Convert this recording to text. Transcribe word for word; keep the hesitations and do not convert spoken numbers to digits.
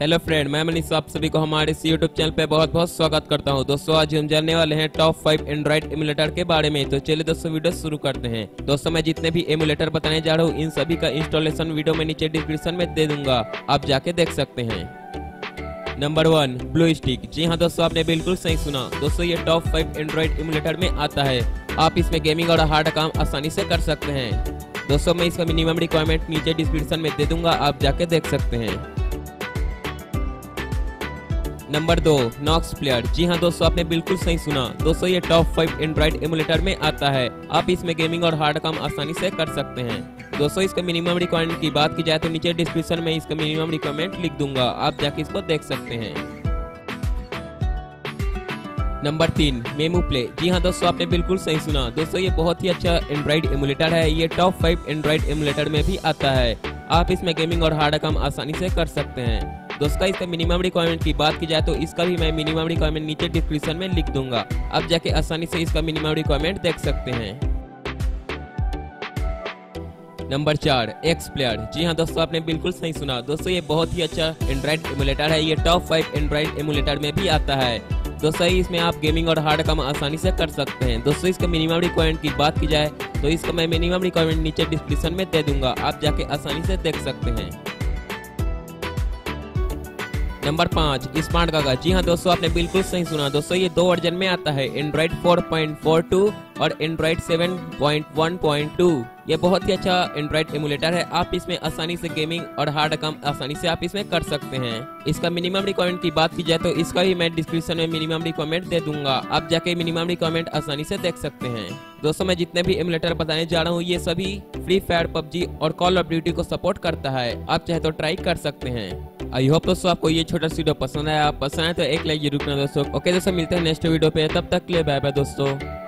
Hello friend, मैं मनीष, आप सभी को हमारे इस यूट्यूब चैनल पे बहुत बहुत स्वागत करता हूं। दोस्तों आज हम जानने वाले हैं टॉप फाइव एंड्रॉइड एमुलेटर के बारे में। तो चलिए दोस्तों वीडियो शुरू करते हैं। दोस्तों मैं जितने भी एमुलेटर बताने जा रहा हूं इन सभी का इंस्टॉलेशन वीडियो में नीचे डिस्क्रिप्शन में दे दूंगा, आप जाके देख सकते हैं। Number one, blue stick. जी हाँ दोस्तों, आपने बिल्कुल सही सुना। दोस्तों ये टॉप फाइव एंड्रॉइड एमुलेटर में आता है। आप इसमें गेमिंग और हार्ड काम आसानी से कर सकते हैं। दोस्तों मैं इसका मिनिमम रिक्वायरमेंट नीचे डिस्क्रिप्शन में दे दूंगा, आप जाके देख सकते हैं। नंबर दो, नॉक्स प्लेयर। जी हाँ दोस्तों, आपने बिल्कुल सही सुना। दोस्तों ये टॉप फाइव एंड्रॉइड एमुलेटर में आता है। आप इसमें गेमिंग और हार्ड काम आसानी से कर सकते हैं। दोस्तों इसका मिनिमम रिक्वायरमेंट की बात की जाए तो नीचे डिस्क्रिप्शन में इसका मिनिमम रिक्वायरमेंट लिख दूंगा, आप जाके इसको देख सकते हैं। नंबर तीन, मेमू प्ले। जी हाँ दोस्तों, आपने बिल्कुल सही सुना। दोस्तों ये बहुत ही अच्छा एंड्रॉइड एमुलेटर है। ये टॉप फाइव एंड्रॉइड एमुलेटर में भी आता है। आप इसमें गेमिंग और हार्ड काम आसानी से कर सकते हैं। दोस्तों इसका मिनिमम रिक्वायरमेंट की बात की जाए तो इसका भी मैं मिनिमम रिक्वायरमेंट नीचे डिस्क्रिप्शन में लिख दूंगा, आप जाके आसानी से इसका मिनिमम रिक्वायरमेंट देख सकते हैं। नंबर चार, एक्स प्लेयर। जी हाँ दोस्तों, आपने बिल्कुल सही सुना। दोस्तों ये बहुत ही अच्छा एंड्रॉइड एमुलेटर है। ये टॉप फाइव एंड्रॉइड एमुलेटर में भी आता है। दोस्तों इसमें आप गेमिंग और हार्ड काम आसानी से कर सकते हैं। दोस्तों इसका मिनिमम रिक्वायरमेंट की बात की जाए तो इसका मैं मिनिमम रिक्वायरमेंट नीचे डिस्क्रिप्शन में दे दूंगा, आप जाके आसानी से देख सकते हैं। नंबर पाँच, स्मार्टगागा। जी हाँ दोस्तों, आपने बिल्कुल सही सुना। दोस्तों ये दो वर्जन में आता है, Android four point four two और Android seven point one point two. ये बहुत ही अच्छा एंड्रॉइड एमुलेटर है। आप इसमें आसानी से गेमिंग और हार्ड काम आसानी से आप इसमें कर सकते हैं। इसका मिनिमम रिक्वायरमेंट की बात की जाए तो इसका भी मैं डिस्क्रिप्शन में मिनिमम रिक्वायरमेंट दे दूंगा, आप जाके मिनिमम रिक्वायरमेंट आसानी से देख सकते हैं। दोस्तों मैं जितने भी एमुलेटर बताने जा रहा हूँ ये सभी फ्री फायर, पबजी और कॉल ऑफ ड्यूटी को सपोर्ट करता है। आप चाहे तो ट्राई कर सकते हैं। आई होप दोस्तों आपको ये छोटा वीडियो पसंद आया। आप पसंद आए तो एक लाइक जरूर करना दोस्तों। ओके दोस्तों, मिलते हैं नेक्स्ट वीडियो पे, तब तक के लिए बाय बाय दोस्तों।